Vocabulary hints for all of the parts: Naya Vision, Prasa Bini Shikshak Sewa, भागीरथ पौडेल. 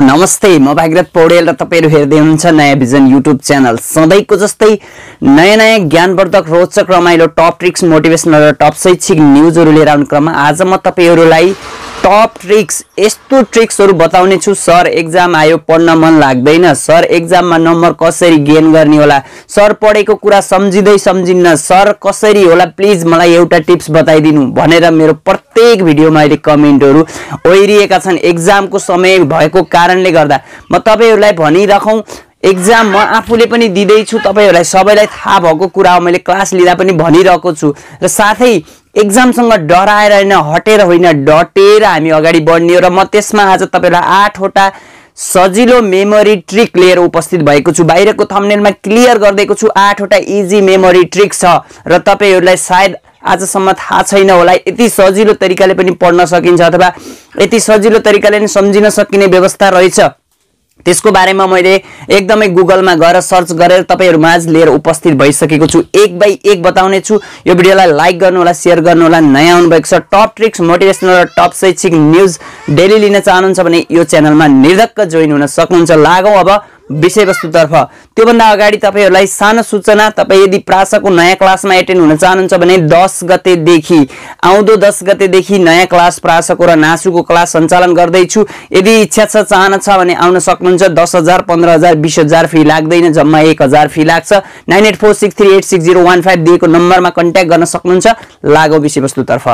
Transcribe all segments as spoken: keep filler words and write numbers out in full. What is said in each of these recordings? नमस्ते, म भागीरथ पौडेल र तपाईहरु हेर्दै हुनुहुन्छ नया भिजन युट्युब च्यानल। सधैँको जस्तै नयाँ नयाँ ज्ञानवर्धक, रोचक, रमाइलो टप ट्रिक्स, मोटिभेसनल र टप शैक्षिक न्यूजहरु लिएर आउने क्रममा आज म तपाईहरुलाई टप ट्रिक्स, यस्तो ट्रिक्सहरु बताउने छु। सर एक्जाम आयो, पढ्न मन लाग्दैन, सर एक्जाममा नम्बर कसरी गेन गर्ने होला, सर पढेको कुरा सम्झिदै सम्झिन्न, सर कसरी होला, प्लिज मलाई एउटा टिप्स बताइदिनु भनेर मेरो प्रत्येक भिडियोमा अहिले कमेन्टहरु ओइरिएका छन्। एक्जामको समय भएको कारणले गर्दा म तपाईहरुलाई भनिराखौं, एक्जाम म आफूले पनि दिदैछु, तपाईहरुलाई सबैलाई थाहा भएको कुरा हो, मैले क्लास लिँदा पनि भनिरहेको छु। र साथै एक्जामसँग डराएर हैन, हटेर होइन, डटेर हामी अगाडि बढ्ने हो। र म त्यसमा आज तपाईहरुलाई आठवटा सजिलो मेमोरी ट्रिक लिएर उपस्थित भएको छु। बाहिरको थम्बनेलमा क्लियर गर्दैको छु, आठवटा इजी मेमोरी ट्रिक छ र तपाईहरुलाई सायद आजसम्म थाहा छैन होला। यति सजिलो तरिकाले पनि पढ्न सकिन्छ अथवा यति सजिलो तरिकाले नै सम्झिन सकिने व्यवस्था रहेछ। त्यसको बारेमा मैले एकदमै गुगलमा गएर सर्च गरेर तपाईहरुमा आज लिएर उपस्थित भइसकेको छु। एक बाई एक बताउने छु। यो भिडियोलाई लाइक गर्नु होला, शेयर गर्नु होला। नयाँ आउनु भएको छ टप ट्रिक्स, मोटिभेसनल र टप शैक्षिक न्यूज डेली लिन चाहनुहुन्छ भने यो च्यानलमा निर्धक्क जोइन हुन सक्नुहुन्छ। लागौं अब विषयवस्तुतर्फ। त्योभन्दा अगाडि तपाईहरुलाई सानो सूचना, तपाई यदि प्रासाको नयाँ क्लासमा एटेन्ड हुन चाहनुहुन्छ भने दस गतेदेखि आउँदो दस गतेदेखि नयाँ क्लास प्रासाको र नासुको क्लास सञ्चालन गर्दै छु। यदि इच्छा छ, चाहना छ भने आउन सक्नुहुन्छ। दस हजार, पन्ध्र हजार, बीस हजार फी लाग्दैन, जम्मा एक हजार फी लाग्छ। नौ आठ चार छ छ आठ आठ शून्य शून्य एक शून्य शून्य एक दिएको नम्बरमा कन्ट्याक्ट गर्न सक्नुहुन्छ। लागौं विषयवस्तुतर्फ।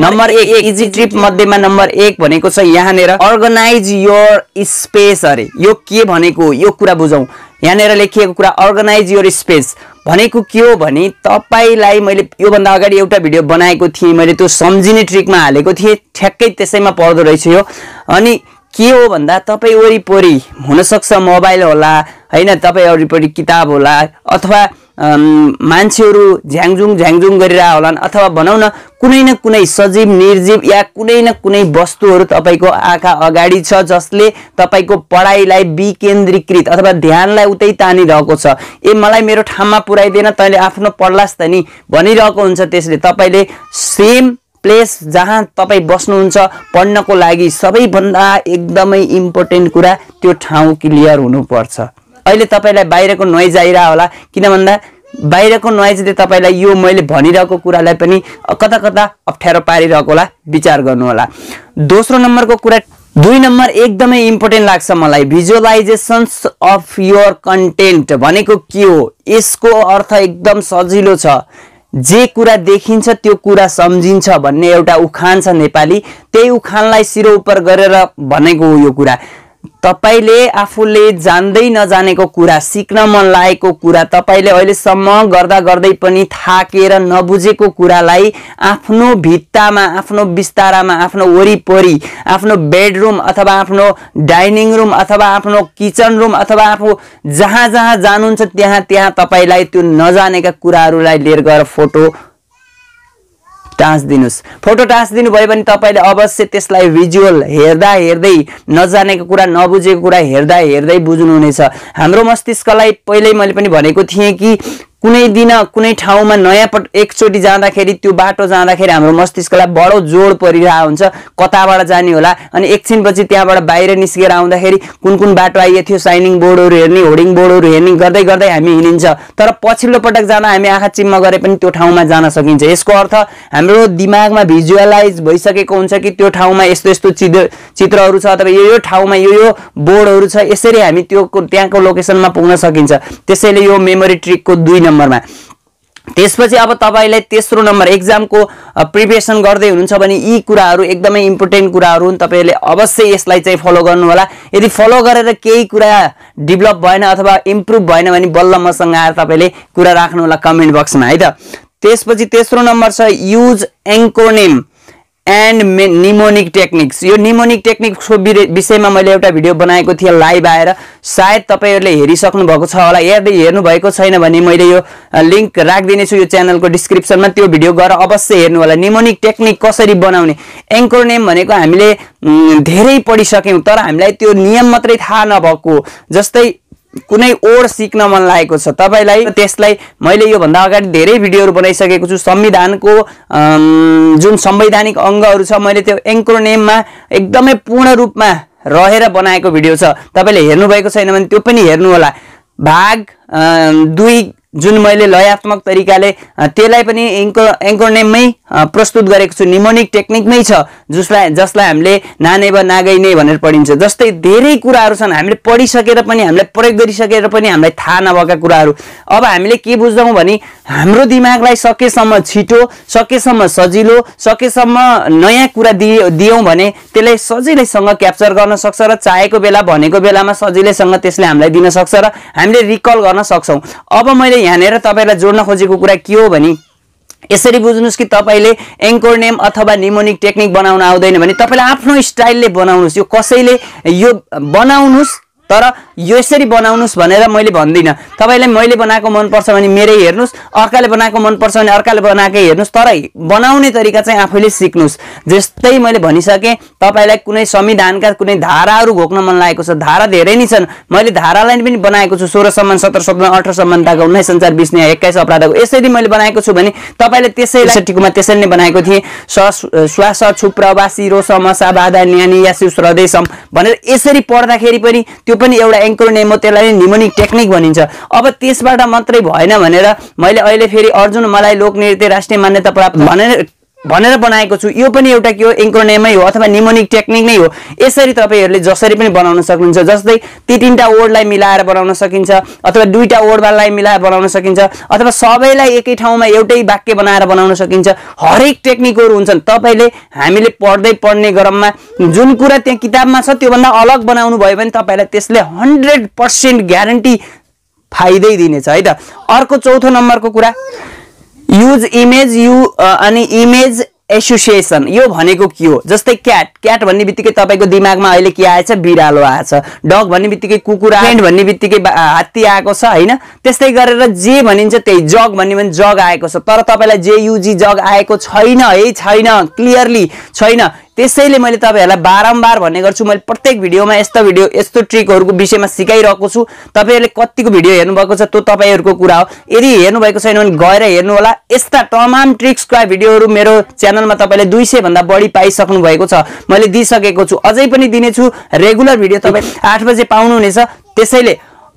नम्बर एक, इजी ट्रिप मध्येमा नम्बर एक भनेको छ यहाँनेर अर्गनाइज योर स्पेस। अरे यो के भनेको, यो कुरा बुझौं। यहाँनेर लेखिएको कुरा अर्गनाइज योर स्पेस भनेको के हो भने, तपाईलाई मैले यो भन्दा अगाडि एउटा भिडियो बनाएको थिएँ, मैले त्यो सम्झिने ट्रिकमा हालेको थिएँ, ठ्याक्कै त्यसैमा पर्दो रहेछ यो। अनि के हो भन्दा, तपाई वरिपरि हुन सक्छ मोबाइल होला, हैन, तपाई वरिपरि किताब होला, अथवा मान्छेहरु झ्याङजुङ झ्याङजुङ गरिरहा होलान्, अथवा भनौं न कुनै न कुनै सजीव निर्जीव या कुनै न कुनै वस्तुहरु तपाईको आँखा अगाडि छ जसले तपाईको पढाइलाई विकेन्द्रीकृत अथवा ध्यानलाई उतै तानिरहेको छ। ए मलाई मेरो ठाउँमा पुर्याइदैन, तैले आफ्नो पढ्लास् त नि भनिरहेको हुन्छ। त्यसले तपाईले सेम प्लेस जहाँ तपाई बस्नुहुन्छ पढ्नको लागि सबैभन्दा एकदमै इम्पोर्टेन्ट कुरा त्यो ठाउँ क्लियर हुनुपर्छ। अहिले तपाईलाई बाहिरको नोइज आइरा होला, किन भन्दा बाहिरको नोइजले तपाईलाई यो मैले भनिरहेको कुरालाई पनि कता कता अप्ठ्यारो पारिरहेको होला, विचार गर्नु होला। दोस्रो नम्बरको कुरा, दुई नम्बर एकदमै इम्पोर्टेन्ट लाग्छ मलाई, भिजुअलाइजेसन्स अफ योर कन्टेन्ट भनेको के हो। यसको अर्थ एकदम सजिलो छ, जे कुरा देखिन्छ त्यो कुरा सम्झिन्छ भन्ने एउटा उखान छ नेपाली, त्यही उखानलाई सिरो उपर गरेर भनेको हो यो कुरा। तपाईले आफूले जान्दै नजानेको कुरा, सिक्न मन लागेको कुरा, तपाईले अहिलेसम्म गर्दा गर्दै पनि थाकेर नबुझेको कुरालाई आफ्नो भित्तामा, आफ्नो बिस्तारामा, आफ्नो वरिपरि, आफ्नो बेडरुम अथवा आफ्नो डाइनिङ रुम अथवा आफ्नो किचन रुम अथवा आफू जहाँ जहाँ जानुहुन्छ त्यहाँ त्यहाँ तपाईलाई त्यो नजानेका कुराहरूलाई लिएर गएर फोटो टाँस दिनुस्। फोटो टाँस दिनु भयो भने तपाईले अवश्य त्यसलाई भिजुअल हेर्दा हेर्दै, नजानेको कुरा, नबुझेको कुरा हेर्दा हेर्दै बुझ्नुहुनेछ। हाम्रो मस्तिष्कलाई पहिल्यै मैले पनि भनेको थिएँ कि कुनै दिन कुनै ठाउँमा नयाँ पट एकचोटी जाँदाखेरि, त्यो बाटो जाँदाखेरि हाम्रो मस्तिष्कलाई बडो जोड परिरहेको हुन्छ, कताबाट जाने होला। अनि एकछिनपछि त्यहाँबाट बाहिर निस्केर आउँदाखेरि कुन कुन बाटो आइए थियो, साइनिङ बोर्डहरु हेर्ने, होर्डिङ बोर्डहरु हेर्ने गर्दै गर्दै हामी हिँडिन्छ। तर पछिल्लो पटक जाँदा हामी आँखा चिम्म गरे पनि त्यो ठाउँमा जान सकिन्छ। यसको अर्थ हाम्रो दिमागमा भिजुअलाइज भइसकेको हुन्छ कि त्यो ठाउँमा यस्तो यस्तो चित्रहरु छ अथवा यो यो ठाउँमा यो यो बोर्डहरु छ, यसरी हामी त्यो त्यहाँको लोकेसनमा पुग्न सकिन्छ। त्यसैले यो मेमोरी ट्रिकको दुई नम्बरमा। त्यसपछि अब तपाईलाई तेस्रो नम्बर, एक्जामको प्रिपरेसन गर्दै हुनुहुन्छ भने यी कुराहरु एकदमै इम्पोर्टेन्ट कुराहरु हुन्, तपाईले अवश्य यसलाई चाहिँ फलो गर्नु होला। यदि फलो गरेर केही कुरा डेभलप भएन अथवा इम्प्रुभ भएन भने बल्ल मसँग आएर तपाईले कुरा राख्नु होला कमेन्ट बक्समा, है त। त्यसपछि तेस्रो नम्बर छ युज एन्कोनिम एन्ड निमोनिक टेक्निक्स। यो निमोनिक टेक्निक्सको विषयमा मैले एउटा भिडियो बनाएको थिएँ लाइभ आएर, सायद तपाईहरुले हेरिसक्नु भएको छ होला। यदि हेर्नु भएको छैन भने मैले यो लिंक राखिदिनेछु यो च्यानलको डिस्क्रिप्सनमा, त्यो भिडियो गएर अवश्य हेर्नु होला। निमोनिक टेक्निक कसरी बनाउने, एन्कोनिम भनेको हामीले धेरै पढिसक्यौं तर हामीलाई त्यो नियम मात्रै थाहा नभएको, जस्तै कुनै ओड सिक्न मन लागेको छ तपाईलाई, त्यसलाई मैले यो भन्दा अगाडि धेरै भिडियोहरु बनाइसकेको छु। संविधानको जुन संवैधानिक अंगहरु छ मैले त्यो एन्क्रोनिममा एकदमै पूर्ण रूपमा रहेर बनाएको भिडियो छ, तपाईले हेर्नु भएको छैन भने त्यो पनि हेर्नु होला। भाग दुई जुन मैले लयात्मक तरिकाले त्यसलाई पनि एंकर एंकर नेममै प्रस्तुत गरेको छु, निमोनिक टेक्निकमै छ, जसलाई जसलाई हामीले नाने व नागै नै भनेर पढिन्छ। जस्तै धेरै कुराहरु छन् हामीले पढिसकेर पनि, हामीले प्रयोग गरिसकेर पनि हामीलाई थाहा नभएका कुराहरु। अब हामीले के बुझ्छौं भने हाम्रो दिमागलाई सकेसम्म छिटो, सकेसम्म सजिलो, सकेसम्म नयाँ कुरा दियौं भने त्यसले सजिलैसँग क्याप्चर गर्न सक्छ र चाहेको बेला भनेको बेलामा सजिलैसँग त्यसले हामीलाई दिन सक्छ र हामीले रिकल गर्न सक्छौं। अब मैले यहाँनेर तपाईलाई जोड्न खोजेको कुरा के हो भने यसरी बुझ्नुस् कि तपाईले एंकर नेम अथवा निमोनिक टेक्निक बनाउन आउँदैन भने तपाईलाई आफ्नो स्टाइलले बनाउनुस्। यो कसैले यो बनाउनुस्, तर यो यसरी बनाउनुस् भनेर मैले भन्दिन। तपाईलाई मैले बनाएको मन पर्छ भने मेरै हेर्नुस्, अर्काले बनाएको मन पर्छ भने अर्काले बनाएकै हेर्नुस्, तर बनाउने तरिका चाहिँ आफैले सिक्नुस्। जस्तै मैले भनिसके तपाईलाई कुनै संविधानका कुनै धाराहरु घोक्न मन लागेको छ, धारा धेरै नै छन्, मैले धारालाई पनि बनाएको छु सोह्र सम्मान, सत्र सम्मान, अठार सम्मान, उन्नाइस संचार, बीस न्याय, एक्काइस अपराधको, यसरी मैले बनाएको छु भने तपाईले त्यसैलाई सठिकमा त्यसरी नै बनाएको थिए। श्वास छुप्रवासी रो समसा बाधा न्यानी यासु हृदयसम भनेर यसरी पढ्दाखेरि पनि पनि एउटा एंकर नेम हो, त्यसलाई निमोनिक टेक्निक भनिन्छ। अब त्यसबाट मात्रै भएन भनेर मैले अहिले फेरि अर्जुन मलाई लोकनृत्य राष्ट्रिय मान्यता प्राप्त भनेर भनेर बनाएको छु, यो पनि एउटा के हो, एंकर नेमै हो अथवा निमोनिक टेक्निक नै हो। यसरी तपाईहरुले जसरी पनि बनाउन सक्नुहुन्छ। जस्तै ती तीनटा वर्डलाई मिलाएर बनाउन सकिन्छ, अथवा दुईटा वर्डलाई मिलाएर बनाउन सकिन्छ, अथवा सबैलाई एकै ठाउँमा एउटै वाक्य बनाएर बनाउन सकिन्छ। हरेक टेक्निकहरु हुन्छन्। तपाईले हामीले पढ्दै पढ्ने क्रममा जुन कुरा त्यहाँ किताबमा छ त्यो भन्दा अलग बनाउनु भयो भने तपाईलाई त्यसले सय प्रतिशत ग्यारेन्टी फाइदै दिनेछ है त। अर्को चौथो नम्बरको कुरा यूज इमेज यू अनि इमेज एसोसिएसन, यो भनेको के हो? जस्तै क्याट, क्याट भन्ने बित्तिकै तपाईको दिमागमा अहिले के आएछ? बिरालो आएछ। डग भन्ने बित्तिकै कुकुर, फ्रेन्ड भन्ने बित्तिकै हात्ती आएको छ हैन। त्यस्तै गरेर जे भनिन्छ त्यही, जग भन्ने पनि जग आएको छ, तर तपाईलाई जे यूजी जग आएको छैन है, छैन, क्लियरली छैन। त्यसैले मैले तपाईहरुलाई बारम्बार भन्ने गर्छु, मैले प्रत्येक भिडियोमा यस्तो भिडियो यस्तो ट्रिकहरुको विषयमा सिकाइरहेको छु। तपाईहरुले कतिको भिडियो हेर्नु भएको छ त्यो तपाईहरुको कुरा हो, यदि हेर्नु भएको छैन भने गएर हेर्नु होला। यस्ता तमाम ट्रिक्सका भिडियोहरु मेरो च्यानलमा तपाईले दुई सय भन्दा बढी पाइसक्नु भएको छ, मैले दिइसकेको छु, अझै पनि दिने छु। रेगुलर भिडियो तपाई आठ बजे पाउनु हुनेछ। त्यसैले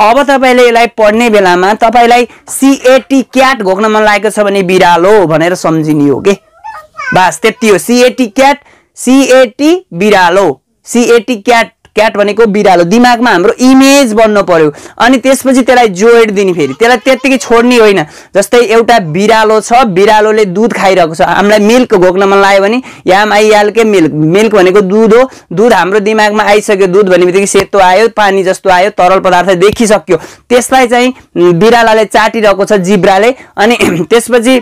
अब तपाईले यसलाई पढ्ने बेलामा तपाईलाई सीएटी क्याट घोक्न मन लागेको छ भने बिरालो भनेर सम्झिनु हो के, बस त्यति हो। सीएटी क्याट, सीएटी बिरालो, सीएटी क्याट, क्याट भनेको बिरालो। दिमागमा हाम्रो इमेज बन्न पर्यो अनि त्यसपछि त्यसलाई जोड दिने, फेरि त्यसलाई त्यतिकै छोड्नी होइन। जस्तै एउटा बिरालो छ, बिरालोले दूध खाइरहेको छ, हामीलाई मिल्क घोक्न मन लाग्यो भने याम आइहाल्के मिल्क, मिल्क भनेको दूध हो। दूध हाम्रो दिमागमा आइसक्यो, दूध भनेपछि सेतो आयो, पानी जस्तो आयो, तरल पदार्थ देखिसक्यो। त्यसलाई चाहिँ बिरालाले चाटिरहेको छ जिब्राले, अनि त्यसपछि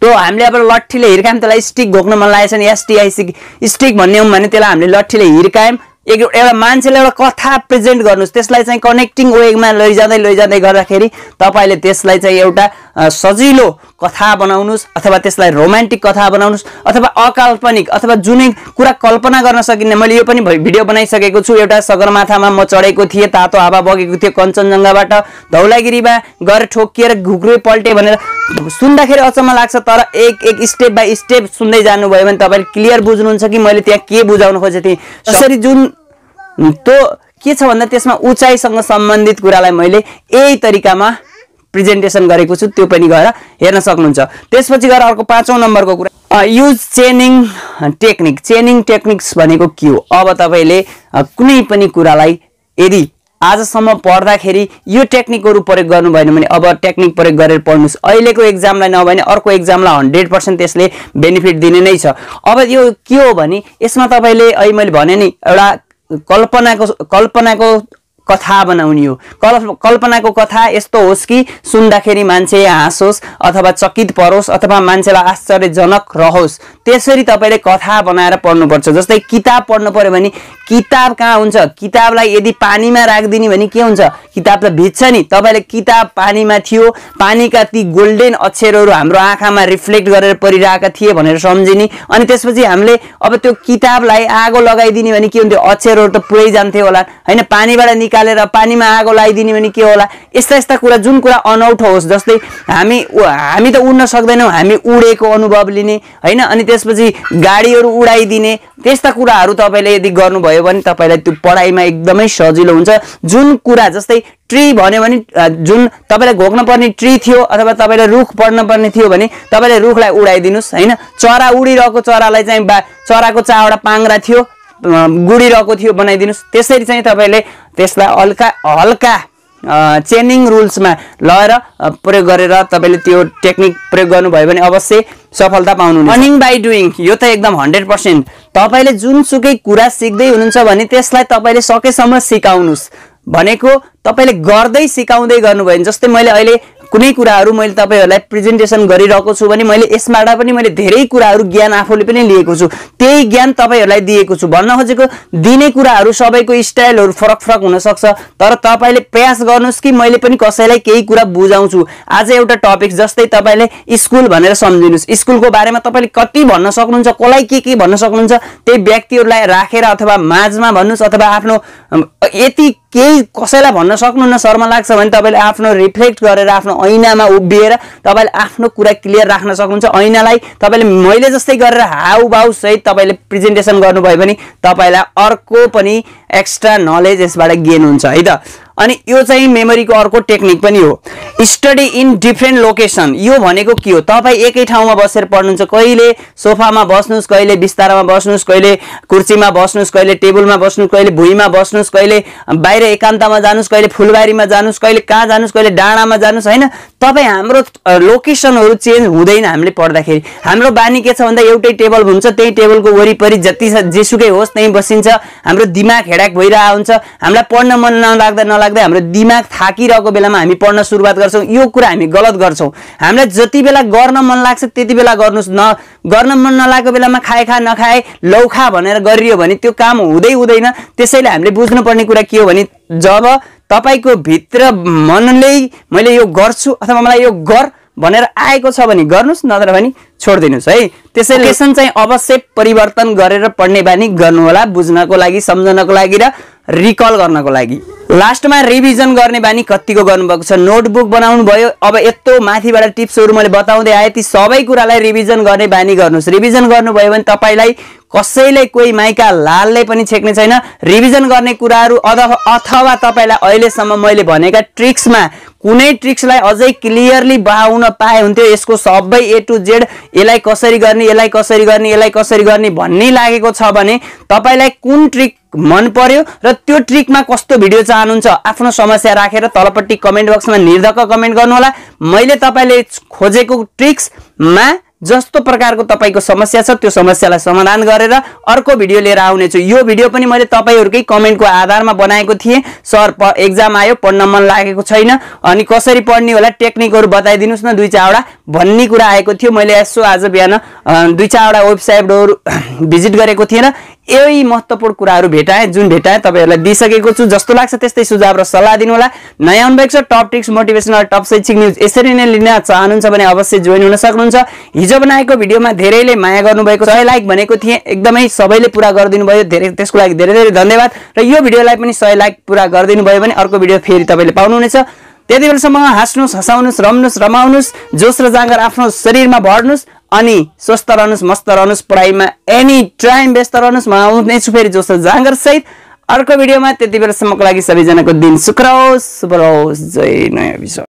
तो हामीले अब लट्ठीले हिर्कायौं, त्यसलाई स्टिक घोक्न मन लागेछ नि एसटीआईसी स्टिक भन्नेौं भने त्यसलाई हामीले लट्ठीले हिर्कायौं। एक एउटा मान्छेले एउटा कथा प्रेजेन्ट गर्नुस्, त्यसलाई चाहिँ कनेक्टिङ वेमा लैजाँदै लैजाँदै गर्दाखेरि तपाईले त्यसलाई चाहिँ एउटा सजिलो कथा बनाउनुस्, अथवा त्यसलाई रोमान्टिक कथा बनाउनुस्, अथवा अकाल्पनिक, अथवा जुनै कुरा कल्पना गर्न सकिन्न। मैले यो पनि भिडियो बनाइसकेको छु, एउटा सगरमाथामा म चढेको थिएँ, तातो हावा बगेको थियो, कञ्चनजङ्घाबाट धौलागिरीमा गएर ठोकिएर घुक्रे पल्टे भनेर सुन्दाखेरि अचम्म लाग्छ, तर एक एक स्टेप बाई स्टेप सुन्दै जानुभयो भने तपाईले क्लियर बुझ्नुहुन्छ कि मैले त्यहाँ के बुझाउन खोजेको थिएँ। त्यसरी जुन तो के छ भन्दा त्यसमा उचाइसँग सम्बन्धित कुरालाई मैले यही तरिकामा प्रेजेन्टेसन गरेको छु, त्यो पनि गएर हेर्न सक्नुहुन्छ। त्यसपछि गएर अर्को पाँचौं नम्बरको कुरा use chaining technique. Chaining techniques भनेको के हो? अब तपाईले कुनै पनि कुरालाई यदि आजसम्म पढ्दाखेरि यो टेक्निकहरु प्रयोग गर्नु भएन भने अब टेक्निक प्रयोग गरेर पढ्नुस्। अहिलेको एक्जामलाई नभए अर्को एक्जामलाई सय प्रतिशत त्यसले बेनिफिट दिने नै छ। अब यो के हो भने यसमा तपाईले अहिले मैले भने नि एउटा कल्पनाको कल्पनाको कथा बनाउने हो। कल कल्पनाको कथा यस्तो होस् कि सुन्दाखेरि मान्छे हाँसोस्, अथवा चकित परोस्, अथवा मान्छेलाई आश्चर्यजनक रहोस्। त्यसरी तपाईले कथा बनाएर पढ्नुपर्छ। जस्तै किताब पढ्नु पर्यो भने किताब कहाँ हुन्छ? किताबलाई यदि पानीमा राखदिनी भने के हुन्छ? किताब त भिज्छ नि। तपाईले किताब पानीमा थियो, पानीका ती गोल्डेन अक्षरहरू हाम्रो आँखामा रिफ्लेक्ट गरेर परिरहेका थिए भनेर सम्झिनी, अनि त्यसपछि हामीले अब त्यो किताबलाई आगो लगाइदिने भने के हुन्थ्यो? अक्षरहरू त पुरै जान्थ्यो होला हैन, पानीबाट निकालेर पानीमा आगो लगाइदिने भने के होला। यस्ता यस्ता कुरा जुन कुरा अनौठो होस्, जस्तै हामी हामी त उड्न सक्दैनौँ, हामी उडेको अनुभव लिने हैन, अनि त्यसपछि गाडीहरू उडाइदिने, त्यस्ता कुराहरू तपाईले यदि गर्नुभयो भने तपाईलाई त्यो पढाइमा एकदमै सजिलो हुन्छ। जुन कुरा जस्तै ट्री भन्यो भने जुन तपाईलाई घोक्न पर्ने ट्री थियो अथवा तपाईलाई रुख पढ्न पर्ने थियो भने तपाईले रुखलाई उडाइदिनुस् हैन। चरा उडिरहेको चरालाई चाहिँ चराको चावडा पाङ्रा थियो गुडिरहेको थियो बनाइदिनुस्। त्यसरी चाहिँ तपाईले त्यसलाई हल्का हल्का चेनिङ रुल्समा लगाएर प्रयोग गरेर तपाईले त्यो टेक्निक प्रयोग गर्नुभयो भने अवश्य सफलता पाउनुहुन्छ। लर्निङ बाइ डुइङ यो त एकदम हन्ड्रेड पर्सेंट तपाईले जुनसुकै कुरा सिक्दै हुनुहुन्छ भने त्यसलाई तपाईले सकेसम्म सिकाउनुस् भनेको तपाईले गर्दै सिकाउँदै गर्नुभयो भने, जस्तै मैले अहिले कुनै कुराहरु मैले तपाईहरुलाई प्रेजेन्टेसन गरिरहेको छु भने मैले यसबाट पनि मैले धेरै कुराहरु ज्ञान आफूले पनि लिएको छु, त्यही ज्ञान तपाईहरुलाई दिएको छु। भन्न खोजेको दिने कुराहरु सबैको स्टाइलहरु फरक फरक हुन सक्छ, तर तपाईले प्रयास गर्नुस् कि मैले पनि कसैलाई केही कुरा बुझाउँछु। आज एउटा टपिक जस्तै तपाईले स्कुल भनेर सम्झिनुस्, स्कुलको बारेमा तपाईले कति भन्न सक्नुहुन्छ, कोलाई के के भन्न सक्नुहुन्छ, त्यही व्यक्तिहरुलाई राखेर अथवा माझमा भन्नुस् अथवा आफ्नो यति केही कसैलाई भन्न सक्नुहुन्न शर्म लाग्छ भने तपाईले आफ्नो रिफ्लेक्ट गरेर आफ्नो ऐनामा उभिएर तपाईले आफ्नो कुरा क्लियर राख्न सक्नुहुन्छ। ऐनालाई तपाईले मैले जस्तै गरेर हाउभाउ सहित तपाईले प्रेजेन्टेसन गर्नुभयो भने तपाईलाई अर्को पनि एक्स्ट्रा नलेज यसबाट गेन हुन्छ है त। अनि यो चाहिँ मेमोरीको अर्को टेक्निक पनि हो। स्टडी इन डिफ्रेन्ट लोकेसन यो भनेको के हो, तपाई एकै ठाउँमा बसेर पढ्नुहुन्छ, कहिले सोफामा बस्नुस्, कहिले बिस्तारामा बस्नुस्, कहिले कुर्सीमा बस्नुस्, कहिले टेबलमा बस्नुस्, कहिले भुइँमा बस्नुस्, कहिले बाहिर एकान्तमा जानुस्, कहिले फुलबारीमा जानुस्, कहिले कहाँ जानुस्, कहिले डाँडामा जानुस् हैन। तपाई हाम्रो लोकेसनहरु चेन्ज हुँदैन हामीले पढ्दाखेरि। हाम्रो बानी के छ भन्दा एउटै टेबल हुन्छ, त्यही टेबलको वरिपरि जति जेसुकै होस् त्यही बसिन्छ, हाम्रो दिमाग हेडाक भइरा हुन्छ, हामीलाई पढ्न मन नलाग्दा नलाग्दै हाम्रो दिमाग थाकिरहेको बेलामा हामी पढ्न सुरुवात गर्छौं। यो कुरा हामी गलत गर्छौं। हामीलाई जति बेला गर्न मन लाग्छ त्यति बेला गर्नुस्, न गर्न मन नलागेको बेलामा खाए खा नखाए लौखा भनेर गरियो भने त्यो काम हुँदै हुँदैन। त्यसैले हामीले बुझ्नुपर्ने कुरा के हो भने जब तपाईको भित्र मनले मैले यो गर्छु अथवा मलाई यो गर भनेर आएको छ भने गर्नुस्, नत्र भने छोड्दिनुस् है। त्यसैले लोकेसन चाहिँ अवश्य परिवर्तन गरेर पढ्ने बानी गर्नुहोला, बुझ्नको लागि, सम्झनको लागि र रिकल गर्नको लागि। लास्टमा रिभिजन गर्ने बानी कतिको गर्नुभएको छ, नोटबुक बनाउनु भयो। अब यत्रो माथिबाट टिप्सहरु मैले बताउँदै आए, ती सबै कुरालाई रिभिजन गर्ने बानी गर्नुस्। रिभिजन गर्नुभयो भने तपाईलाई कसैले कोही माइका लालले पनि छेक्ने छैन। रिभिजन गर्ने कुराहरु अथवा अथवा तपाईलाई अहिलेसम्म मैले भनेका ट्रिक्समा कुनै ट्रिक्सलाई अझै क्लियरली बहाउन पाए हुन्थ्यो। यसको सबै ए टु जेड, यसलाई कसरी गर्ने, यसलाई कसरी गर्ने, यसलाई कसरी गर्ने भन्ने लागेको छ भने तपाईलाई कुन ट्रिक मन पर्यो र त्यो ट्रिकमा कस्तो भिडियो चाहनुहुन्छ आफ्नो समस्या राखेर तलपट्टि कमेन्ट बक्समा निर्धक्क कमेन्ट गर्नु होला। मैले तपाईले खोजेको ट्रिक्समा जस्तो प्रकारको तपाईको समस्या छ त्यो समस्यालाई समाधान गरेर अर्को भिडियो लिएर आउनेछु। यो भिडियो पनि मैले तपाईहरुकै कमेन्टको आधारमा बनाएको थिएँ। सर एक्जाम आयो, पढ्न मन लागेको छैन, अनि कसरी पढ्ने होला, टेक्निकहरु बताइदिनुस् न दुई चारवटा भन्ने कुरा आएको थियो। मैले यसो आज बिहान दुई चारवटा वेबसाइटहरु भिजिट गरेको थिएँ र यही महत्त्वपूर्ण कुराहरु भेटाए, जुन भेटाए तपाईहरुलाई दिइसकेको छु। जस्तो लाग्छ त्यस्तै सुझाव र सल्लाह दिनु होला। नयाँ आउनुभएको छ टप टिप्स, मोटिभेसनल टप शैक्षिक न्यूज यसरी नै लिन चाहनुहुन्छ भने अवश्य जोइन हुन सक्नुहुन्छ। हिजो बनाएको भिडियोमा धेरैले माया गर्नुभएको सय लाइक भनेको थिएँ, एकदमै सबैले पूरा गरिदिनु भयो, धेरै त्यसको लागि धेरै धेरै धन्यवाद। र यो भिडियोलाई पनि सय लाइक पूरा गरिदिनु भयो भने अर्को भिडियो फेरि तपाईले पाउनुहुनेछ। त्यति बेलासम्म हाँस्नुस्, हसाउनुस्, रम्नुस्, रमाउनुस्, जोश र जाँगर आफ्नो शरीरमा भर्नुस्, अनि स्वस्थ रहनुस्, मस्त रहनुस्, पढाइमा एनी टाइम व्यस्त रहनुस्। म आउँदैछु फेरि जोश र जाँगर सहित अर्को भिडियोमा। त्यति बेलासम्मको लागि सबैजनाको दिन सुख रहोस्, शुभ रहोस्। जय नयाँ विश्व।